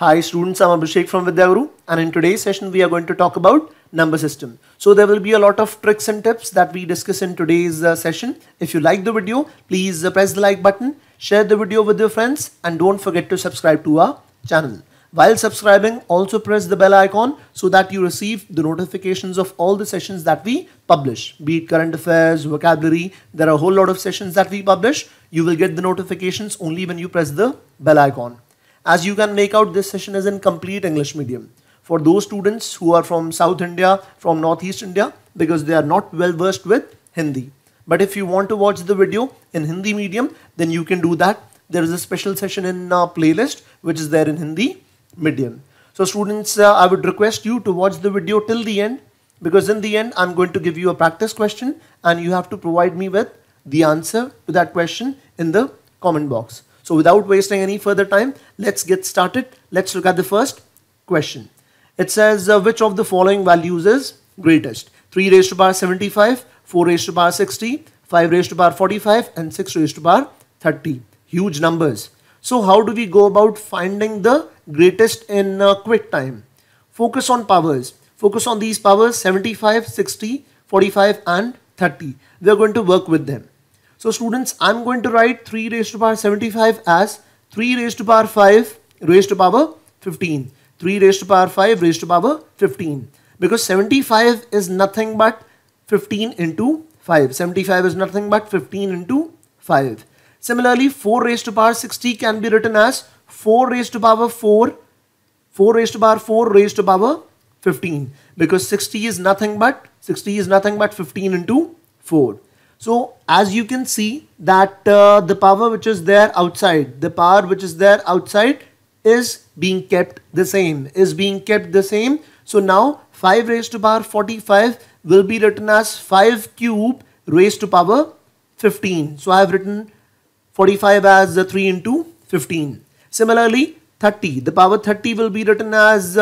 Hi students, I'm Abhishek from Vidya Guru, and in today's session we are going to talk about number system. So there will be a lot of tricks and tips that we discuss in today's session. If you like the video, please press the like button, share the video with your friends, and don't forget to subscribe to our channel. While subscribing, also press the bell icon so that you receive the notifications of all the sessions that we publish. Be it current affairs, vocabulary, there are a whole lot of sessions that we publish. You will get the notifications only when you press the bell icon. As you can make out, this session is in complete English medium. For those students who are from South India, from Northeast India, because they are not well versed with Hindi. But if you want to watch the video in Hindi medium, then you can do that. There is a special session in our playlist which is there in Hindi medium. So students, I would request you to watch the video till the end, because in the end I'm going to give you a practice question and you have to provide me with the answer to that question in the comment box. So without wasting any further time, let's get started. Let's look at the first question. It says, which of the following values is greatest? 3 raised to power 75, 4 raised to power 60, 5 raised to power 45 and 6 raised to power 30. Huge numbers. So how do we go about finding the greatest in quick time? Focus on powers. Focus on these powers 75, 60, 45 and 30. We are going to work with them. So students, I'm going to write 3 raised to power 75 as 3 raised to power 5 raised to power 15. 3 raised to power 5 raised to power 15. Because 75 is nothing but 15 into 5. 75 is nothing but 15 into 5. Similarly, 4 raised to power 60 can be written as 4 raised to power 4, 4 raised to power 4 raised to power 15, because 60 is nothing but 15 into 4. So as you can see that the power which is there outside, is being kept the same, So now 5 raised to power 45 will be written as 5 cube raised to power 15. So I have written 45 as 3 into 15. Similarly, 30, the power 30 will be written as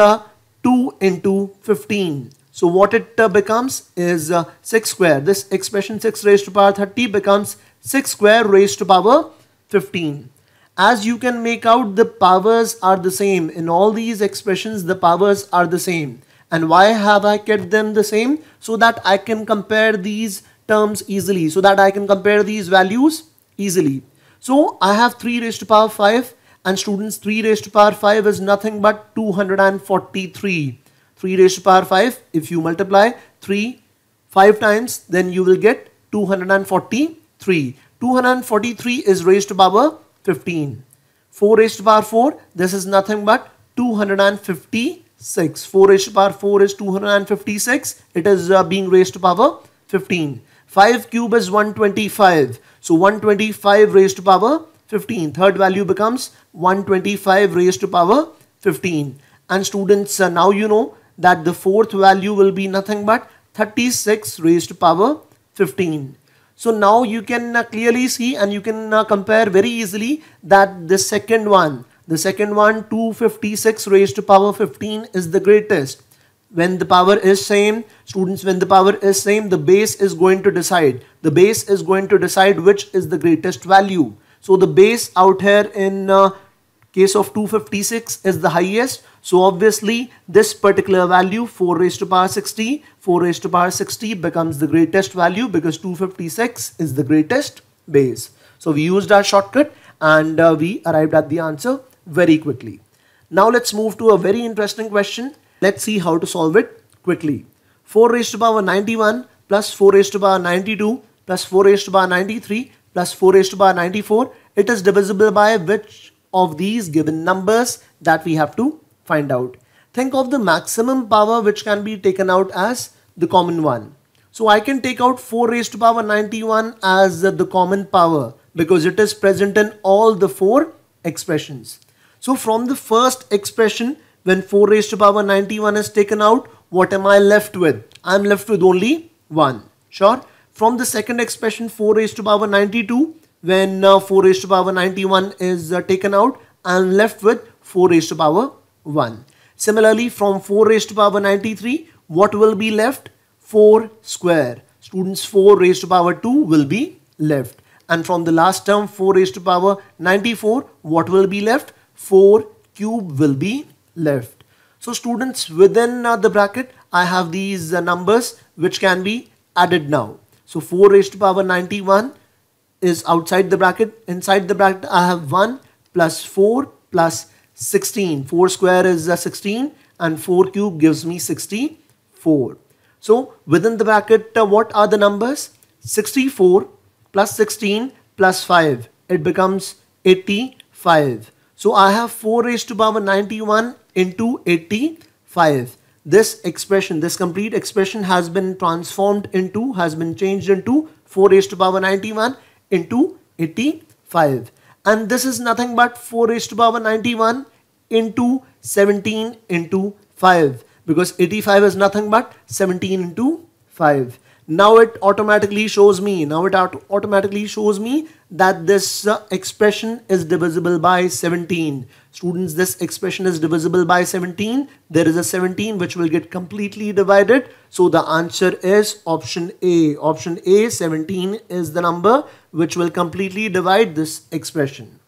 2 into 15. So what it becomes is 6 square. This expression 6 raised to power 30 becomes 6 square raised to power 15. As you can make out, the powers are the same. In all these expressions, the powers are the same. And why have I kept them the same? So that I can compare these terms easily. So that I can compare these values easily. So I have 3 raised to power 5, and students, 3 raised to power 5 is nothing but 243. 3 raised to power 5, if you multiply 3 5 times, then you will get 243. 243 is raised to power 15. 4 raised to power 4, this is nothing but 256. 4 raised to power 4 is 256. It is being raised to power 15. 5 cube is 125. So 125 raised to power 15. Third value becomes 125 raised to power 15. And students, now you know that the fourth value will be nothing but 36 raised to power 15. So now you can clearly see and you can compare very easily that the second one 256 raised to power 15 is the greatest. When the power is same, students, the base is going to decide. The base is going to decide which is the greatest value. So the base out here in case of 256 is the highest. So obviously this particular value 4 raised to power 60, 4 raised to power 60 becomes the greatest value because 256 is the greatest base. So we used our shortcut and we arrived at the answer very quickly. Now let's move to a very interesting question. Let's see how to solve it quickly. 4 raised to power 91 plus 4 raised to power 92 plus 4 raised to power 93 plus 4 raised to power 94. It is divisible by which of these given numbers? That we have to find out. Think of the maximum power which can be taken out as the common one. So I can take out 4 raised to power 91 as the common power because it is present in all the 4 expressions. So from the first expression, when 4 raised to power 91 is taken out, what am I left with? I am left with only 1. Sure. From the second expression 4 raised to power 92, when 4 raised to power 91 is taken out, I am left with 4 raised to power 1. Similarly, from 4 raised to power 93, what will be left? 4 square. Students, 4 raised to power 2 will be left. And from the last term 4 raised to power 94, what will be left? 4 cube will be left. So students, within the bracket, I have these numbers which can be added now. So 4 raised to power 91 is outside the bracket. Inside the bracket, I have 1 plus 4 plus 16. 4 square is 16 and 4 cube gives me 64. So within the bracket, what are the numbers? 64 plus 16 plus 5. It becomes 85. So I have 4 raised to power 91 into 85. This expression, this complete expression has been transformed into, has been changed into 4 raised to power 91 into 85. And this is nothing but 4 raised to power 91 into 17 into 5. Because 85 is nothing but 17 into 5. Now it automatically shows me, that this expression is divisible by 17. Students, this expression is divisible by 17. There is a 17 which will get completely divided. So the answer is option A. Option A, 17 is the number which will completely divide this expression.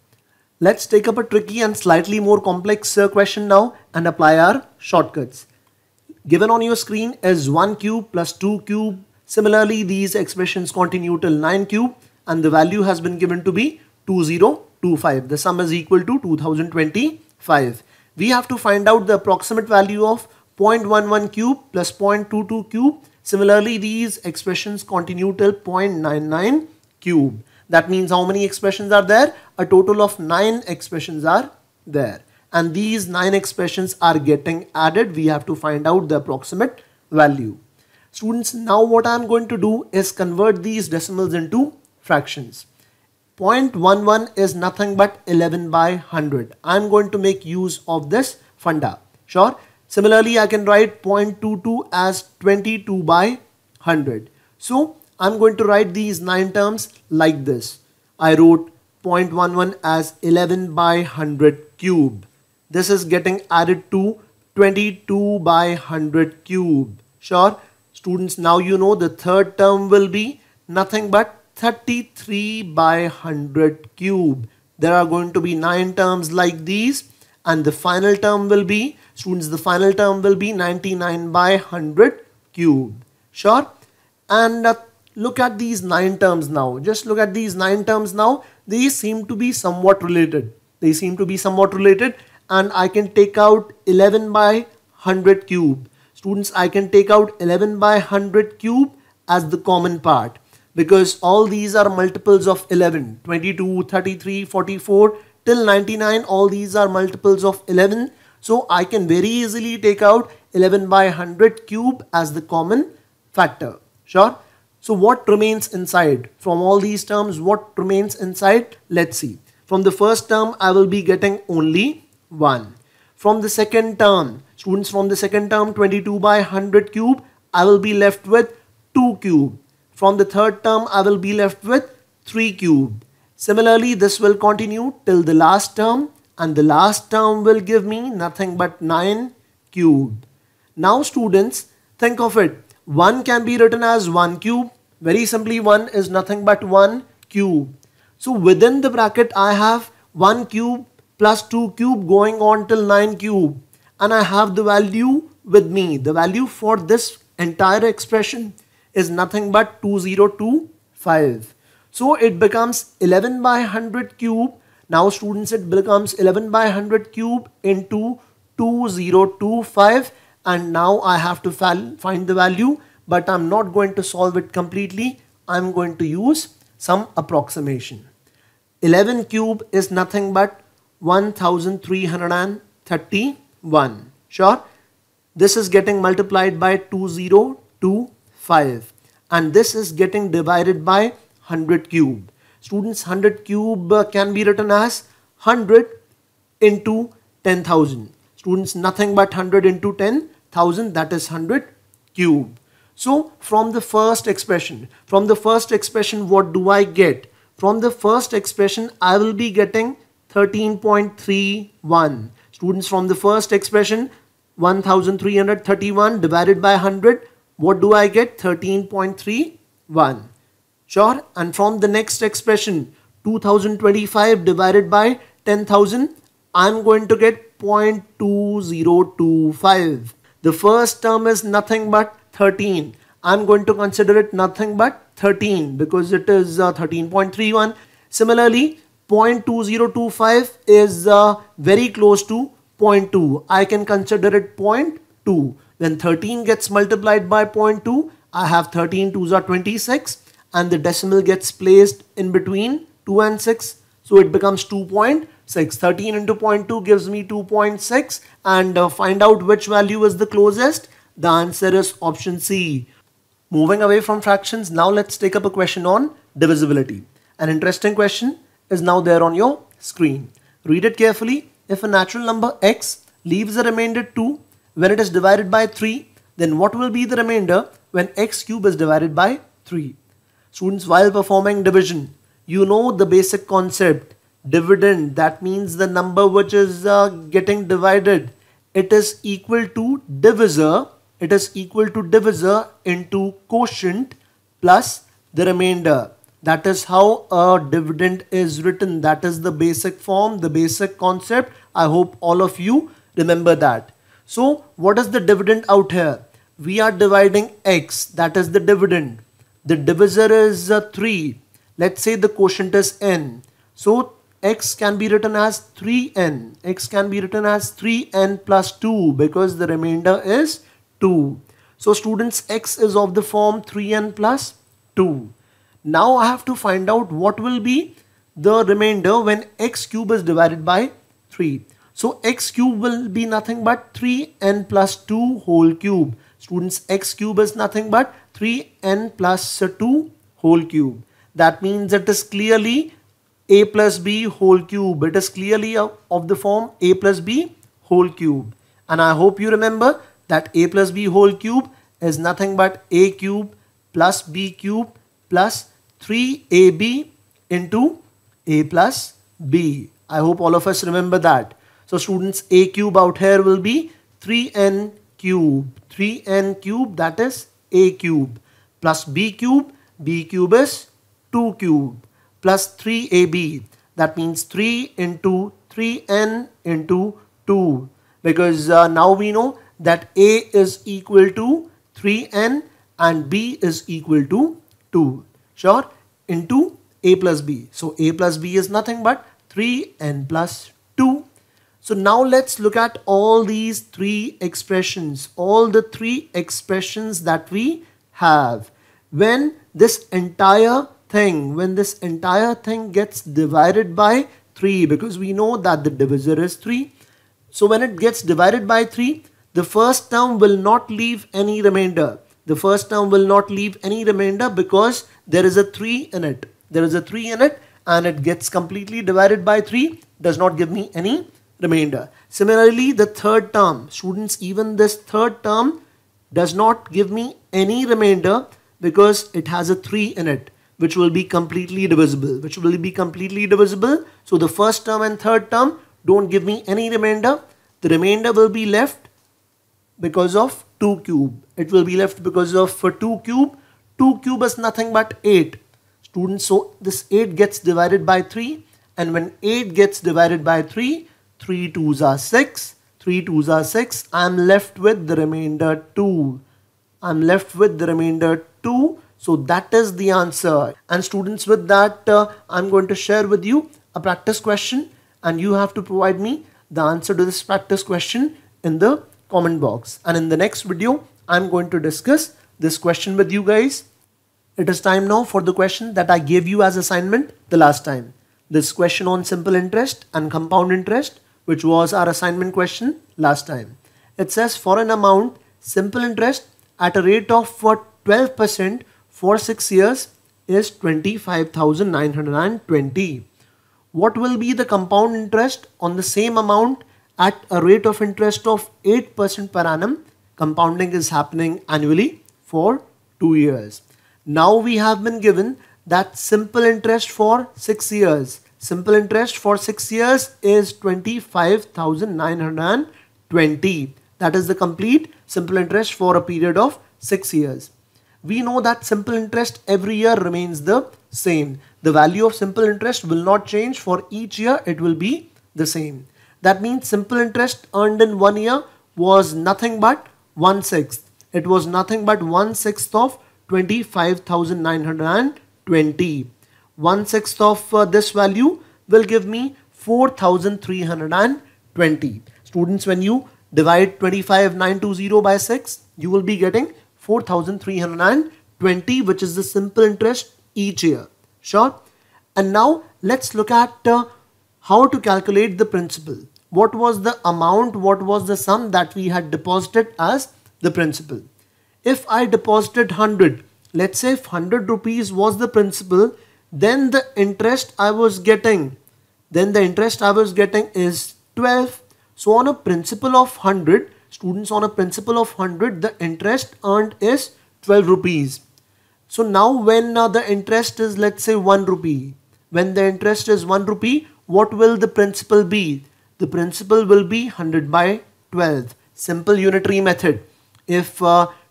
Let's take up a tricky and slightly more complex question now and apply our shortcuts. Given on your screen is 1 cube plus 2 cube. Similarly, these expressions continue till 9 cube and the value has been given to be 2025. The sum is equal to 2025. We have to find out the approximate value of 0.11 cube plus 0.22 cube. Similarly, these expressions continue till 0.99 cube. That means how many expressions are there? A total of 9 expressions are there. And these 9 expressions are getting added. We have to find out the approximate value. Students, now what I am going to do is convert these decimals into fractions. 0.11 is nothing but 11 by 100. I am going to make use of this funda. Sure. Similarly, I can write 0.22 as 22 by 100. So, I am going to write these 9 terms like this. I wrote 0.11 as 11 by 100 cube. This is getting added to 22 by 100 cube. Sure. Students, now you know the third term will be nothing but 33 by 100 cube. There are going to be 9 terms like these, and the final term will be, students, the final term will be 99 by 100 cube. Sure? And look at these 9 terms now. Just look at these 9 terms now. They seem to be somewhat related. And I can take out 11 by 100 cube. Students, I can take out 11 by 100 cube as the common part because all these are multiples of 11, 22, 33, 44 till 99. All these are multiples of 11. So I can very easily take out 11 by 100 cube as the common factor. Sure. So what remains inside from all these terms? What remains inside? Let's see. From the first term, I will be getting only 1. From the second term, students, from the second term, 22 by 100 cube, I will be left with 2 cube. From the third term, I will be left with 3 cube. Similarly, this will continue till the last term, and the last term will give me nothing but 9 cube. Now students, think of it. 1 can be written as 1 cube. Very simply, 1 is nothing but 1 cube. So within the bracket, I have 1 cube plus 2 cube going on till 9 cube, and I have the value with me. The value for this entire expression is nothing but 2025. So it becomes 11 by 100 cube. Now students, it becomes 11 by 100 cube into 2025, and now I have to find the value, but I'm not going to solve it completely. I'm going to use some approximation. 11 cube is nothing but 1331. Sure, this is getting multiplied by 2025 and this is getting divided by 100 cube. Students, 100 cube can be written as 100 into 10,000. Students, nothing but 100 into 10,000, that is 100 cube. So from the first expression, what do I get? From the first expression, I will be getting 13.31. Students, from the first expression, 1331 divided by 100, what do I get? 13.31. Sure. And from the next expression, 2025 divided by 10,000, I'm going to get 0.2025. The first term is nothing but 13. I'm going to consider it nothing but 13 because it is 13.31. Similarly, 0.2025 is very close to 0.2. I can consider it 0.2. When 13 gets multiplied by 0.2, I have 13 2s are 26 and the decimal gets placed in between 2 and 6. So it becomes 2.6. 13 into 0.2 gives me 2.6 and find out which value is the closest. The answer is option C. Moving away from fractions, now let's take up a question on divisibility. An interesting question is now there on your screen. Read it carefully. If a natural number x leaves a remainder 2 when it is divided by 3, then what will be the remainder when x cube is divided by 3? Students, while performing division, you know the basic concept. Dividend, that means the number which is getting divided, it is equal to divisor. It is equal to divisor into quotient plus the remainder. That is how a dividend is written. That is the basic form, the basic concept. I hope all of you remember that. So what is the dividend out here? We are dividing x. That is the dividend. The divisor is 3. Let's say the quotient is n. So x can be written as 3n. X can be written as 3n plus 2 because the remainder is 2. So students, x is of the form 3n plus 2. Now I have to find out what will be the remainder when x cube is divided by 3. So x cube will be nothing but 3n plus 2 whole cube. Students, x cube is nothing but 3n plus 2 whole cube. That means it is clearly a plus b whole cube. It is clearly of the form a plus b whole cube. And I hope you remember that a plus b whole cube is nothing but a cube plus b cube plus 3ab into a plus b. I hope all of us remember that. So students, a cube out here will be 3n cube. 3n cube, that is a cube. Plus b cube. B cube is 2 cube. Plus 3ab. That means 3 into 3n into 2. Because now we know that a is equal to 3n and b is equal to 2. Sure? Into a plus b. So a plus b is nothing but 3n plus 2. So now let's look at all these three expressions. All the three expressions that we have. When this entire thing gets divided by 3, because we know that the divisor is 3. So when it gets divided by 3, the first term will not leave any remainder. The first term will not leave any remainder because there is a 3 in it. There is a 3 in it and it gets completely divided by 3. Does not give me any remainder. Similarly, the third term, students, even this third term does not give me any remainder because it has a 3 in it, which will be completely divisible, So the first term and third term don't give me any remainder. The remainder will be left because of 2 cube. It will be left because of 2 cube. 2 cube is nothing but 8. Students, so this 8 gets divided by 3. And when 8 gets divided by 3, 3 2s are 6. 3 2s are 6. I'm left with the remainder 2. So that is the answer. And students, with that, I'm going to share with you a practice question. And you have to provide me the answer to this practice question in the comment box. And in the next video, I'm going to discuss this question with you guys. It is time now for the question that I gave you as assignment the last time. This question on simple interest and compound interest, which was our assignment question last time. It says for an amount, simple interest at a rate of 12% for 6 years is 25,920. What will be the compound interest on the same amount at a rate of interest of 8% per annum? Compounding is happening annually for 2 years. Now we have been given that simple interest for 6 years. Simple interest for 6 years is 25,920. That is the complete simple interest for a period of 6 years. We know that simple interest every year remains the same. The value of simple interest will not change for each year. It will be the same. That means simple interest earned in 1 year was nothing but 1/6. It was nothing but 1/6 of 25,920. 1/6 of this value will give me 4,320. Students, when you divide 25,920 by 6, you will be getting 4,320, which is the simple interest each year. Sure. And now let's look at how to calculate the principal. What was the amount? What was the sum that we had deposited as the principal? If I deposited 100, let's say if 100 rupees was the principal, then the interest I was getting, is 12. So on a principal of 100, students, on a principal of 100, the interest earned is 12 rupees. So now when the interest is, let's say, 1 rupee, when the interest is 1 rupee, what will the principal be? The principal will be 100 by 12. Simple unitary method. If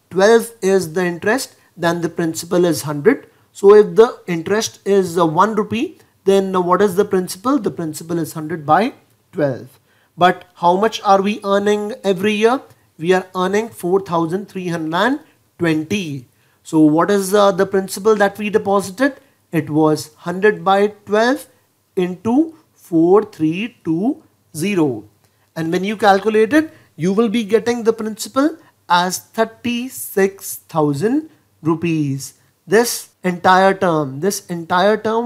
12 is the interest, then the principal is 100. So if the interest is 1 rupee, then what is the principal? The principal is 100 by 12. But how much are we earning every year? We are earning 4,320. So what is the principal that we deposited? It was 100 by 12 into 4,320. And when you calculate it, you will be getting the principal as 36,000 rupees. This entire term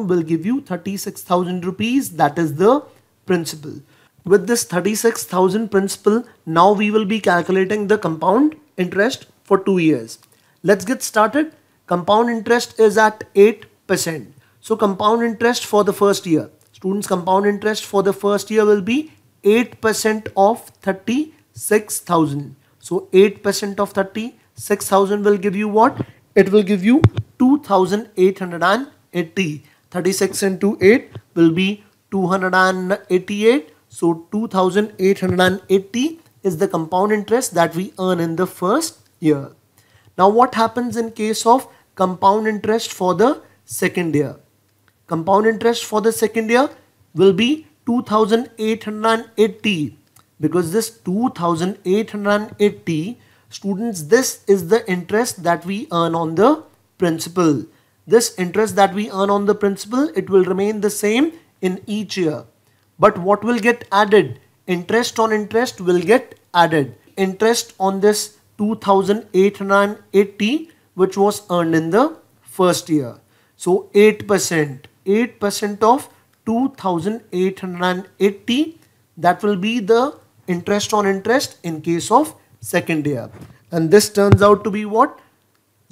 will give you 36,000 rupees. That is the principal. With this 36,000 principal, now we will be calculating the compound interest for 2 years. Let's get started. Compound interest is at 8%. So compound interest for the first year. Students, compound interest for the first year will be 8% of 36,000. So 8% of 36,000 will give you what? It will give you 2,880. 36 into 8 will be 288. So 2,880 is the compound interest that we earn in the first year. Now what happens in case of compound interest for the second year? Compound interest for the second year will be 2,880, because this 2,880, students, this is the interest that we earn on the principal. This interest that we earn on the principal, it will remain the same in each year. But what will get added? Interest on interest will get added. Interest on this 2,880, which was earned in the first year. So 8% of 2,880, that will be the interest on interest in case of second year. And this turns out to be what?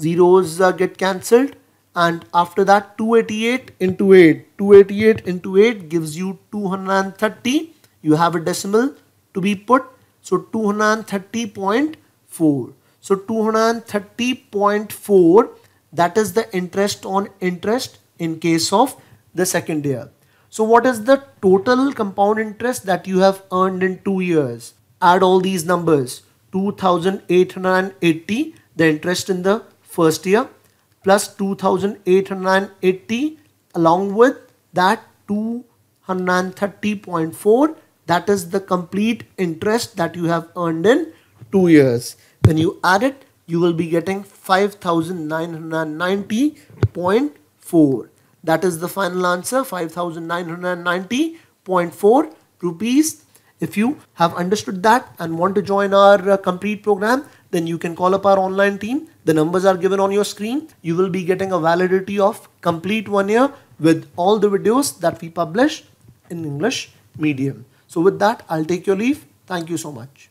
Zeros get cancelled. And after that, 288 into 8 gives you 230. You have a decimal to be put. So 230.4. So 230.4, that is the interest on interest in case of the second year. So what is the total compound interest that you have earned in 2 years? Add all these numbers. 2,880, the interest in the first year, plus 2,880, along with that 230.4, that is the complete interest that you have earned in 2 years. When you add it, you will be getting 5,990.4. That is the final answer, 5,990.4 rupees. If you have understood that and want to join our complete program, then you can call up our online team. The numbers are given on your screen. You will be getting a validity of complete 1 year with all the videos that we publish in English medium. So with that, I'll take your leave. Thank you so much.